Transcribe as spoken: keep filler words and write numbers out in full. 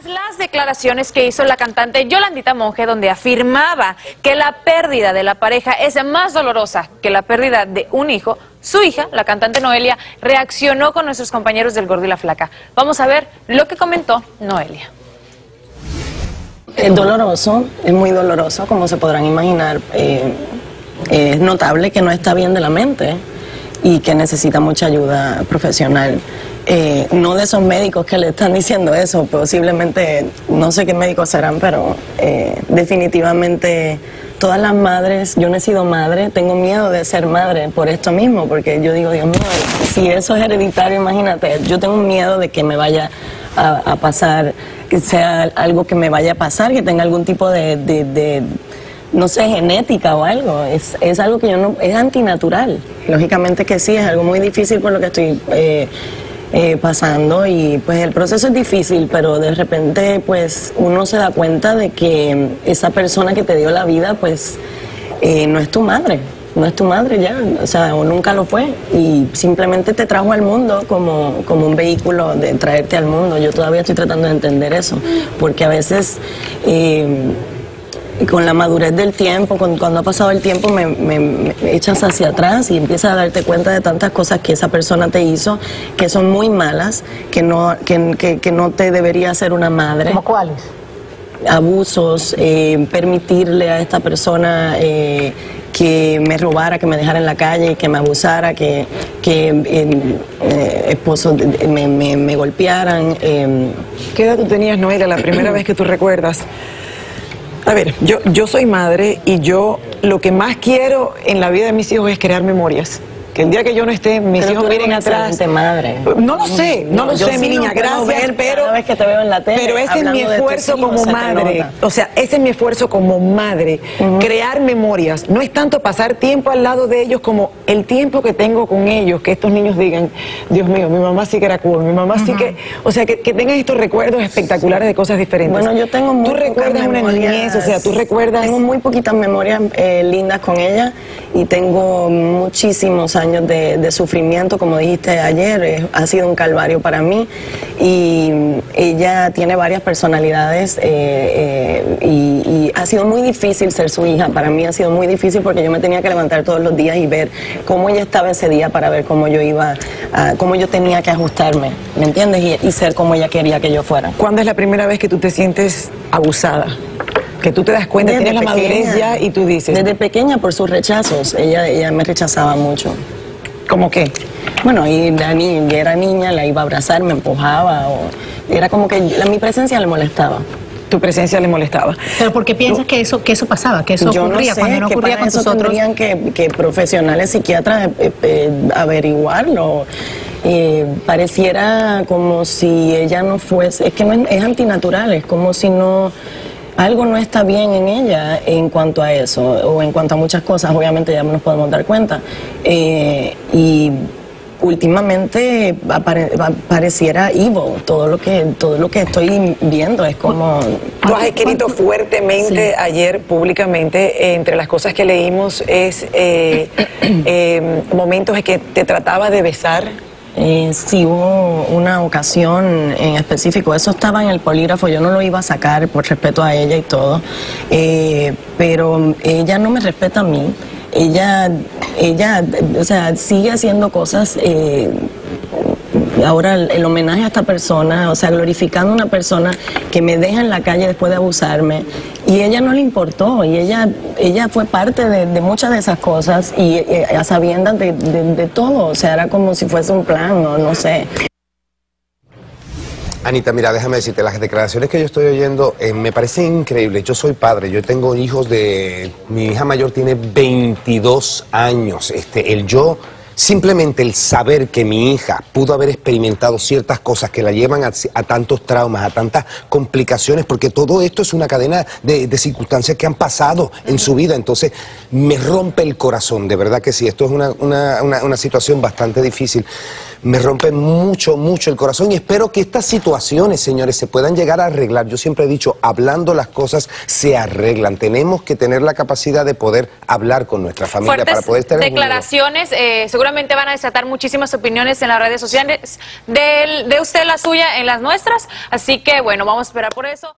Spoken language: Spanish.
Tras las declaraciones que hizo la cantante Yolandita Monge, donde afirmaba que la pérdida de la pareja es más dolorosa que la pérdida de un hijo, su hija, la cantante Noelia, reaccionó con nuestros compañeros del Gordo y la Flaca. Vamos a ver lo que comentó Noelia. Es doloroso, es muy doloroso, como se podrán imaginar. Eh, es notable que no está bien de la mente y que necesita mucha ayuda profesional. Eh, no de esos médicos que le están diciendo eso, posiblemente, no sé qué médicos serán, pero eh, definitivamente todas las madres, yo no he sido madre, tengo miedo de ser madre por esto mismo, porque yo digo, Dios mío, si eso es hereditario, imagínate, yo tengo miedo de que me vaya a, a pasar, que sea algo que me vaya a pasar, que tenga algún tipo de, de, de no sé, genética o algo, es, es algo que yo no, es antinatural, lógicamente que sí, es algo muy difícil por lo que estoy eh, Eh, pasando, y pues el proceso es difícil, pero de repente pues uno se da cuenta de que esa persona que te dio la vida pues eh, no es tu madre, no es tu madre ya, o sea, o nunca lo fue, y simplemente te trajo al mundo como, como un vehículo de traerte al mundo. Yo todavía estoy tratando de entender eso, porque a veces eh, con la madurez del tiempo, con, cuando ha pasado el tiempo, me, me, me echas hacia atrás y empiezas a darte cuenta de tantas cosas que esa persona te hizo, que son muy malas, que no, que, que, que no te debería hacer una madre. ¿Cómo cuáles? Abusos, eh, permitirle a esta persona eh, que me robara, que me dejara en la calle, que me abusara, que, que eh, eh, esposos me, me, me golpearan. Eh. ¿Qué edad tú tenías, Noelia, la primera vez que tú recuerdas? A ver, yo, yo soy madre, y yo lo que más quiero en la vida de mis hijos es crear memorias. Que el día que yo no esté, mis pero hijos miren atrás. Madre. No lo sé, no, no lo sé, sí, mi niña, gracias, pero, cada vez que te veo en la tele, pero ese es mi esfuerzo hijos, como madre. O sea, ese es mi esfuerzo como madre, uh-huh. crear memorias. No es tanto pasar tiempo al lado de ellos como el tiempo que tengo con ellos, que estos niños digan, Dios mío, mi mamá sí que era cool, mi mamá uh-huh. sí que... O sea, que, que tengan estos recuerdos espectaculares de cosas diferentes. Bueno, yo tengo muy... Tú recuerdas memorias, una niñez, o sea, tú recuerdas... Tengo muy poquitas memorias eh, lindas con ella, y tengo muchísimos años De, de sufrimiento, como dijiste ayer, eh, ha sido un calvario para mí, y ella tiene varias personalidades eh, eh, y, y ha sido muy difícil ser su hija. Para mí ha sido muy difícil, porque yo me tenía que levantar todos los días y ver cómo ella estaba ese día, para ver cómo yo iba, a, cómo yo tenía que ajustarme, ¿me entiendes? Y, y ser como ella quería que yo fuera. ¿Cuándo es la primera vez que tú te sientes abusada? Que tú te das cuenta, tienes la madurez ya y tú dices... Desde pequeña, por sus rechazos, ella, ella me rechazaba mucho. ¿Cómo qué? Bueno, y la niña, era niña, la iba a abrazar, me empujaba, o... Era como que la, mi presencia le molestaba. Tu presencia le molestaba. Pero ¿por qué piensas que eso, que eso pasaba, que eso ocurría cuando no ocurría con nosotros? Tendrían que, que profesionales psiquiatras eh, eh, averiguarlo. Eh, pareciera como si ella no fuese... Es que no es, es antinatural, es como si no... Algo no está bien en ella en cuanto a eso, o en cuanto a muchas cosas, obviamente ya nos podemos dar cuenta. Eh, y últimamente apare, pareciera evil, todo lo que todo lo que estoy viendo es como... Tú has escrito fuertemente sí. ayer públicamente, eh, entre las cosas que leímos es eh, eh, momentos en que te trataba de besar. Eh, sí, hubo una ocasión en específico, eso estaba en el polígrafo, yo no lo iba a sacar por respeto a ella y todo, eh, pero ella no me respeta a mí, ella, ella o sea, sigue haciendo cosas... Eh, Ahora el, el homenaje a esta persona, o sea, glorificando a una persona que me deja en la calle después de abusarme, y ella no le importó, y ella ella fue parte de, de muchas de esas cosas, y, y a sabiendas de, de, de todo, o sea, era como si fuese un plan, o no sé. Anita, mira, déjame decirte, las declaraciones que yo estoy oyendo eh, me parecen increíbles. Yo soy padre, yo tengo hijos de... Mi hija mayor tiene veintidós años, este, el yo... Simplemente el saber que mi hija pudo haber experimentado ciertas cosas que la llevan a, a tantos traumas, a tantas complicaciones, porque todo esto es una cadena de, de circunstancias que han pasado en su vida. Entonces, me rompe el corazón, de verdad que sí. Esto es una, una, una, una situación bastante difícil. me rompen mucho, mucho el corazón, y espero que estas situaciones, señores, se puedan llegar a arreglar. Yo siempre he dicho, hablando las cosas se arreglan. Tenemos que tener la capacidad de poder hablar con nuestra familia. Fuertes para poder tener declaraciones, eh, seguramente van a desatar muchísimas opiniones en las redes sociales, de, de usted la suya en las nuestras, así que bueno, vamos a esperar por eso.